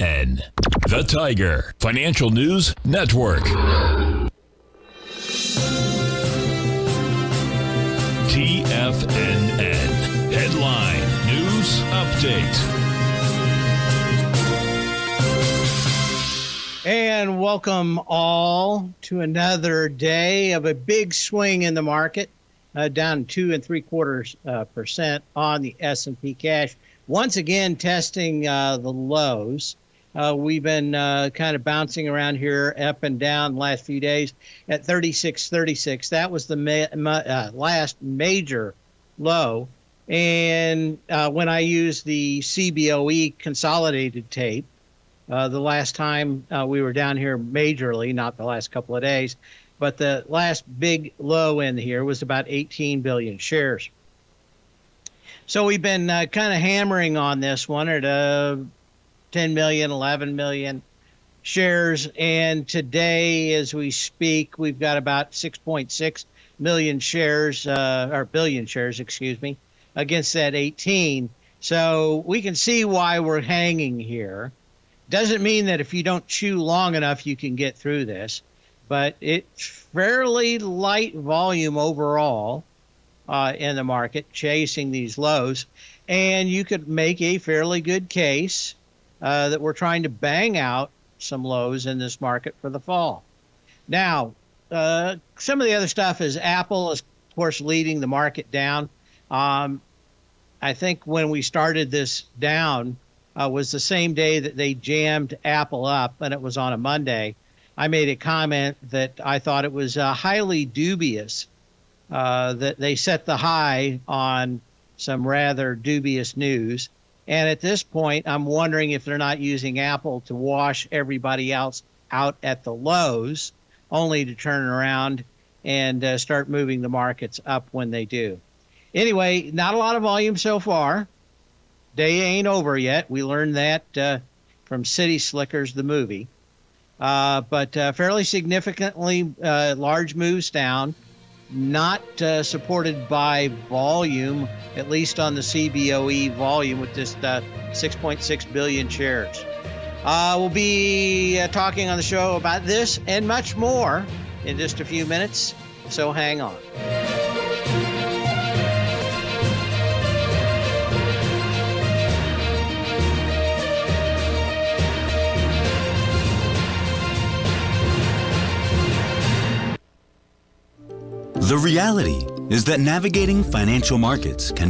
N. The Tiger Financial News Network. TFNN Headline News Update. And welcome all to another day of a big swing in the market, down 2.75% on the S&P cash. Once again, testing the lows. We've been kind of bouncing around here up and down the last few days at 36.36. That was the last major low. And when I used the CBOE consolidated tape, the last time we were down here majorly, not the last couple of days, but the last big low in here was about 18 billion shares. So we've been kind of hammering on this one at 10 million, 11 million shares. And today, as we speak, we've got about 6.6 million shares, or billion shares, excuse me, against that 18. So we can see why we're hanging here. Doesn't mean that if you don't chew long enough, you can get through this, but it's fairly light volume overall in the market, chasing these lows. And you could make a fairly good case that we're trying to bang out some lows in this market for the fall. Now, some of the other stuff is Apple is, of course, leading the market down. I think when we started this down was the same day that they jammed Apple up, and it was on a Monday. I made a comment that I thought it was highly dubious that they set the high on some rather dubious news. And at this point, I'm wondering if they're not using Apple to wash everybody else out at the lows, only to turn around and start moving the markets up when they do. Anyway, not a lot of volume so far. Day ain't over yet. We learned that from City Slickers, the movie. But fairly significantly large moves down, not supported by volume, at least on the CBOE volume with this 6.6 billion shares. We'll be talking on the show about this and much more in just a few minutes, so hang on. The reality is that navigating financial markets can